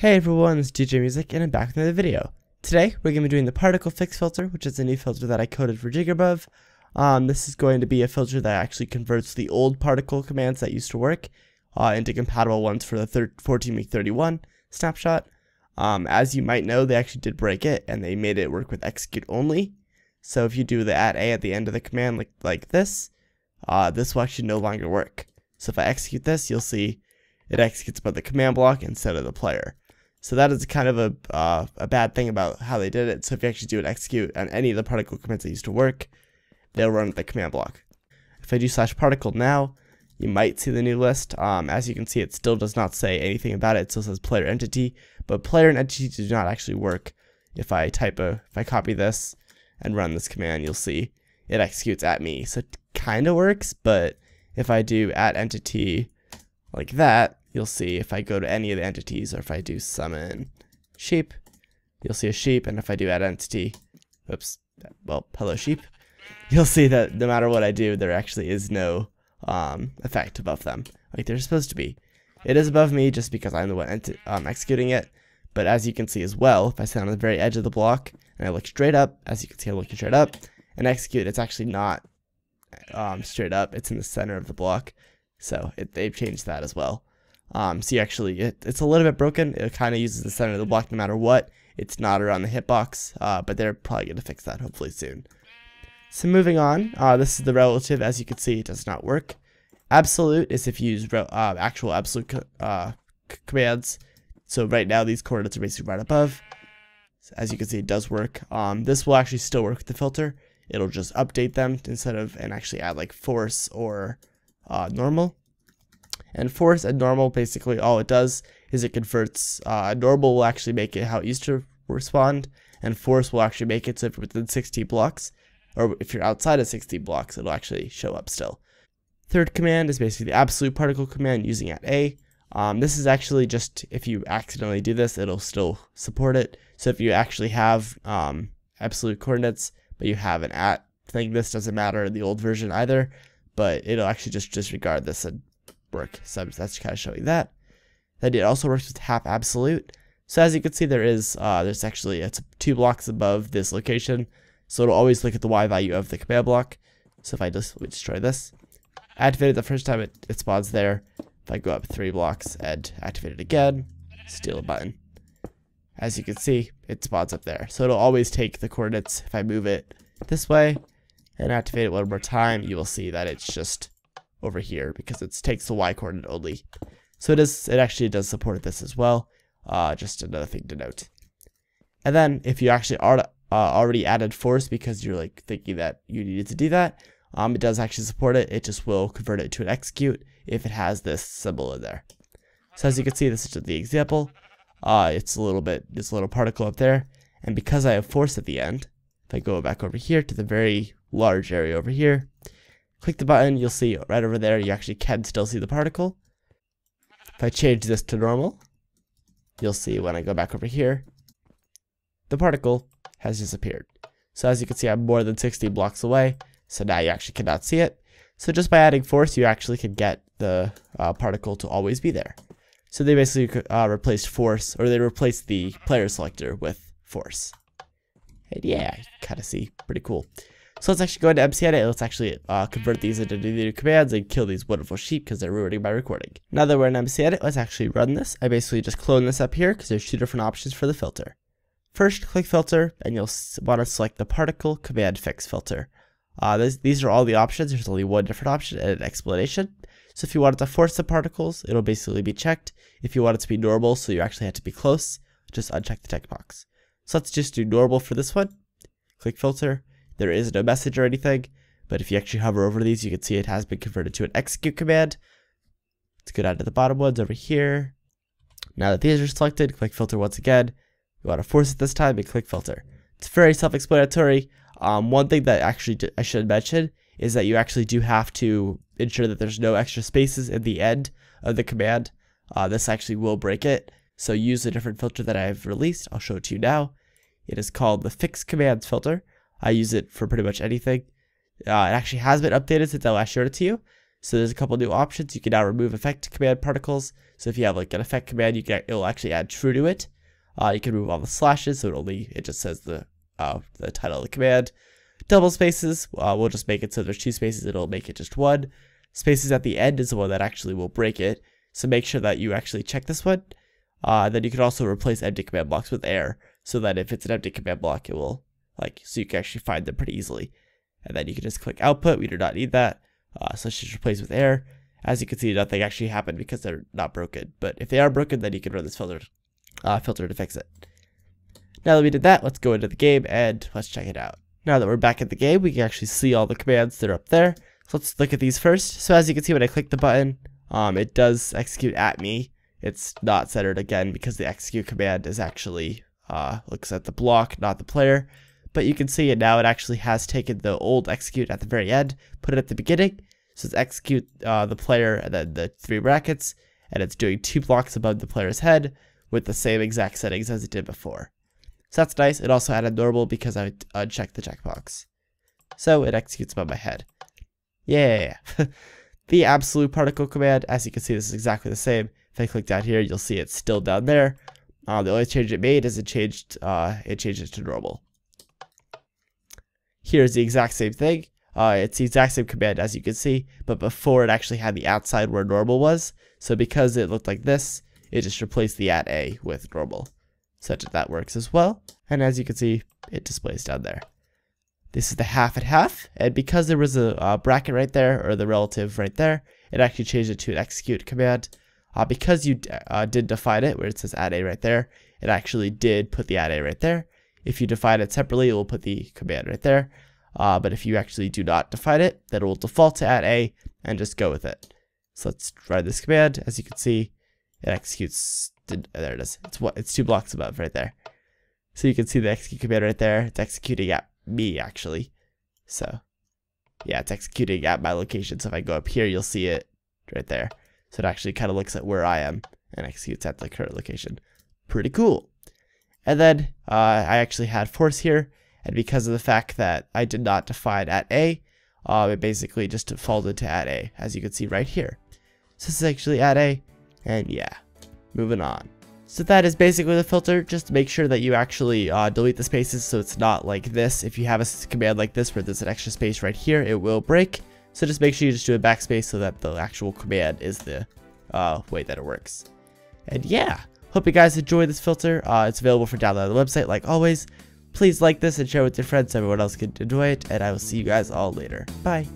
Hey everyone, it's DJ Music and I'm back with another video. Today we're going to be doing the particle fix filter, which is a new filter that I coded for Jigabuv. This is going to be a filter that actually converts the old particle commands that used to work into compatible ones for the 14w31 snapshot. As you might know, they actually did break it and they made it work with execute only. So if you do the @a at the end of the command like this, this will actually no longer work. So if I execute this, you'll see it executes by the command block instead of the player. So that is kind of a bad thing about how they did it. So if you actually do an execute on any of the particle commands that used to work, they'll run the command block. If I do /particle now, you might see the new list. As you can see, it still does not say anything about it. It still says player entity, but player and entity do not actually work. If I copy this and run this command, you'll see it executes at me. So it kind of works, but if I do @entity like that, you'll see if I go to any of the entities, or if I do summon sheep, you'll see a sheep. And if I do @entity, oops, well, hello sheep, you'll see that no matter what I do, there actually is no effect above them, like they're supposed to be. It is above me just because I'm the one executing it. But as you can see as well, if I sit on the very edge of the block and I look straight up, as you can see I'm looking straight up, and execute, it's actually not straight up, it's in the center of the block. So they've changed that as well. So you actually, it's a little bit broken. It kind of uses the center of the block no matter what. It's not around the hitbox, but they're probably going to fix that hopefully soon. So moving on, this is the relative. As you can see, it does not work. Absolute is if you use actual absolute commands. So right now these coordinates are basically right above. So as you can see, it does work. This will actually still work with the filter. It'll just update them instead of, and actually add like force or normal. And force and normal, basically all it does is it converts, normal will actually make it how it used to respond, and force will actually make it so if you're within 60 blocks, or if you're outside of 60 blocks, it'll actually show up still. Third command is basically the absolute particle command using @a. This is actually just, if you accidentally do this, it'll still support it. So if you actually have absolute coordinates, but you have an @ thing, this doesn't matter in the old version either, but it'll actually just disregard this and work. So that's kind of showing that. Then it also works with half absolute. So as you can see, there is there's actually, it's 2 blocks above this location, so it'll always look at the Y value of the command block. So if I just destroy this, activate it the first time, it spawns there. If I go up 3 blocks and activate it again, steal a button, as you can see it spawns up there. So it'll always take the coordinates. If I move it this way and activate it one more time, you will see that it's just over here because it takes the Y coordinate only. So it actually does support this as well. Just another thing to note. And then if you actually are already added force because you're like thinking that you needed to do that, it does actually support it. It just will convert it to an execute if it has this symbol in there. So as you can see, this is just the example. It's a little bit, this little particle up there, and because I have force at the end, if I go back over here to the very large area over here, click the button, you'll see right over there, you actually can still see the particle. If I change this to normal, you'll see when I go back over here, the particle has disappeared. So as you can see, I'm more than 60 blocks away, so now you actually cannot see it. So just by adding force, you actually can get the particle to always be there. So they basically replaced force, or they replaced the player selector with force. And yeah, you kind of see, pretty cool. So let's actually go into MCEdit. Let's actually convert these into new commands and kill these wonderful sheep because they're ruining my recording. Now that we're in MCEdit, let's actually run this. I basically just clone this up here because there's 2 different options for the filter. First, click filter, and you'll want to select the particle command fix filter. These are all the options. There's only one different option and an explanation. So if you want it to force the particles, it'll basically be checked. If you want it to be normal, so you actually have to be close, just uncheck the checkbox. So let's just do normal for this one. Click filter. There is no message or anything, but if you actually hover over these, you can see it has been converted to an execute command. Let's go down to the bottom ones over here. Now that these are selected, click filter once again. You want to force it this time and click filter. It's very self-explanatory. One thing that actually I should mention is that you actually do have to ensure that there's no extra spaces in the end of the command. This actually will break it. So use a different filter that I've released. I'll show it to you now. It is called the fix commands filter. I use it for pretty much anything. It actually has been updated since I last showed it to you. So there's a couple new options. You can now remove effect command particles. So if you have like an effect command, you can, it'll actually add true to it. You can remove all the slashes, so it just says the title of the command. Double spaces, we'll just make it so there's two spaces, it'll make it just one. Spaces at the end is the one that actually will break it. So make sure that you actually check this one. Then you can also replace empty command blocks with error, so that if it's an empty command block, it will so you can actually find them pretty easily. And then you can just click output. We do not need that. So it's just replaced with error. As you can see, nothing actually happened because they're not broken. But if they are broken, then you can run this filter to fix it. Now that we did that, let's go into the game and let's check it out. Now that we're back in the game, we can actually see all the commands that are up there. So let's look at these first. So as you can see, when I click the button, it does execute at me. It's not centered again because the execute command is actually looks at the block, not the player. But you can see it now, it actually has taken the old execute at the very end, put it at the beginning. So it's execute the player and then the three brackets, and it's doing two blocks above the player's head with the same exact settings as it did before. So that's nice. It also added normal because I unchecked the checkbox. So it executes above my head. Yeah. The absolute particle command, as you can see, this is exactly the same. If I click down here, you'll see it's still down there. The only change it made is it changed it to normal. Here's the exact same thing. It's the exact same command as you can see, but before it actually had the outside where normal was. So because it looked like this, it just replaced the @a with normal. So that works as well. And as you can see, it displays down there. This is the half and half, and because there was a bracket right there, or the relative right there, it actually changed it to an execute command. Because you did define it, where it says @a right there, it actually did put the @a right there. If you define it separately, it will put the command right there. But if you actually do not define it, then it will default to @a and just go with it. So let's run this command. As you can see, it executes, there it is. It's two blocks above right there. So you can see the execute command right there. It's executing at me actually. So yeah, it's executing at my location. So if I go up here, you'll see it right there. So it actually kind of looks at where I am and executes at the current location. Pretty cool. And then I actually had force here, and because of the fact that I did not define @a, it basically just defaulted to @a, as you can see right here. So this is actually @a, and yeah, moving on. So that is basically the filter. Just make sure that you actually delete the spaces so it's not like this. If you have a command like this where there's an extra space right here, it will break. So just make sure you just do a backspace so that the actual command is the way that it works. And yeah, hope you guys enjoyed this filter. It's available for download on the website like always. Please like this and share with your friends so everyone else can enjoy it. And I will see you guys all later. Bye.